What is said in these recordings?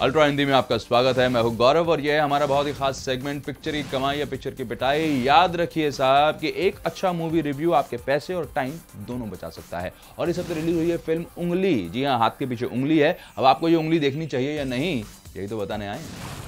Ultra Hindi में आपका स्वागत है। मैं हूं गौरव और यह है हमारा बहुत ही खास सेगमेंट पिक्चर की कमाई या पिक्चर की पिटाई। याद रखिए साहब कि एक अच्छा मूवी रिव्यू आपके पैसे और टाइम दोनों बचा सकता है। और इस हफ्ते रिलीज हुई है फिल्म उंगली। जी हाँ, हाथ के पीछे उंगली है। अब आपको ये उंगली देखनी चाहिए या नहीं, यही तो बताने आए।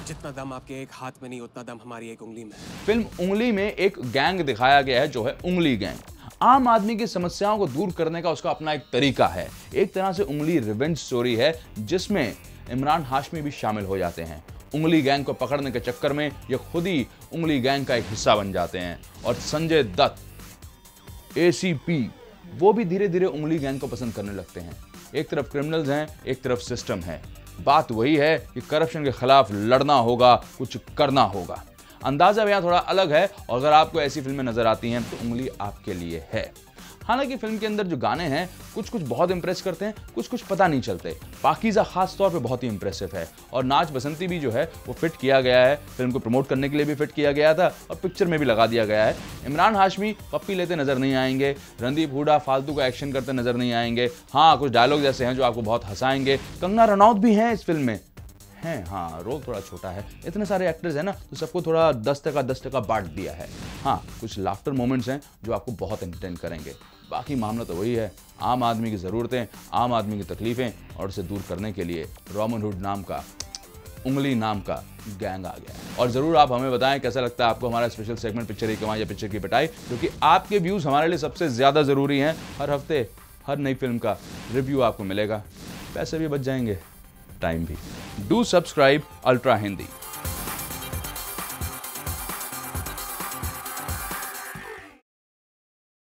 जितना दम आपके एक हाथ में नहीं उतना दम हमारी एक उंगली में। फिल्म उंगली में एक गैंग दिखाया गया है जो है उंगली गैंग। आम आदमी की समस्याओं को दूर करने का उसका अपना एक तरीका है। एक तरह से उंगली रिवेंज स्टोरी है जिसमें इमरान हाशमी भी शामिल हो जाते हैं। उंगली गैंग को पकड़ने के चक्कर में ये खुद ही उंगली गैंग का एक हिस्सा बन जाते हैं। और संजय दत्त ACP वो भी धीरे धीरे उंगली गैंग को पसंद करने लगते हैं। एक तरफ क्रिमिनल्स हैं, एक तरफ सिस्टम है। बात वही है कि करप्शन के खिलाफ लड़ना होगा, कुछ करना होगा। अंदाज़ा यहाँ थोड़ा अलग है और अगर आपको ऐसी फिल्में नज़र आती हैं तो उंगली आपके लिए है। हालांकि फिल्म के अंदर जो गाने हैं कुछ कुछ बहुत इम्प्रेस करते हैं, कुछ कुछ पता नहीं चलते। पाकीजा खास तौर पे बहुत ही इम्प्रेसिव है और नाच बसंती भी जो है वो फिट किया गया है। फिल्म को प्रमोट करने के लिए भी फिट किया गया था और पिक्चर में भी लगा दिया गया है। इमरान हाशमी पप्पी लेते नज़र नहीं आएंगे। रणदीप हुडा फालतू का एक्शन करते नज़र नहीं आएंगे। हाँ, कुछ डायलॉग जैसे हैं जो आपको बहुत हंसाएंगे। कंगना रनौत भी हैं इस फिल्म में। हाँ, रोल थोड़ा छोटा है। इतने सारे एक्टर्स हैं ना, तो सबको थोड़ा 10 टका बांट दिया है। हाँ, कुछ लाफ्टर मोमेंट्स हैं जो आपको बहुत एंटरटेन करेंगे। बाकी मामला तो वही है, आम आदमी की ज़रूरतें, आम आदमी की तकलीफ़ें और उसे दूर करने के लिए रॉबिनहुड नाम का उंगली नाम का गैंग आ गया। और ज़रूर आप हमें बताएं कैसा लगता है आपको हमारा स्पेशल सेगमेंट पिक्चर की कमाई या पिक्चर की पिटाई, क्योंकि आपके व्यूज़ हमारे लिए सबसे ज़्यादा ज़रूरी हैं। हर हफ्ते हर नई फिल्म का रिव्यू आपको मिलेगा, पैसे भी बच जाएंगे, टाइम भी। Do subscribe ultra Hindi.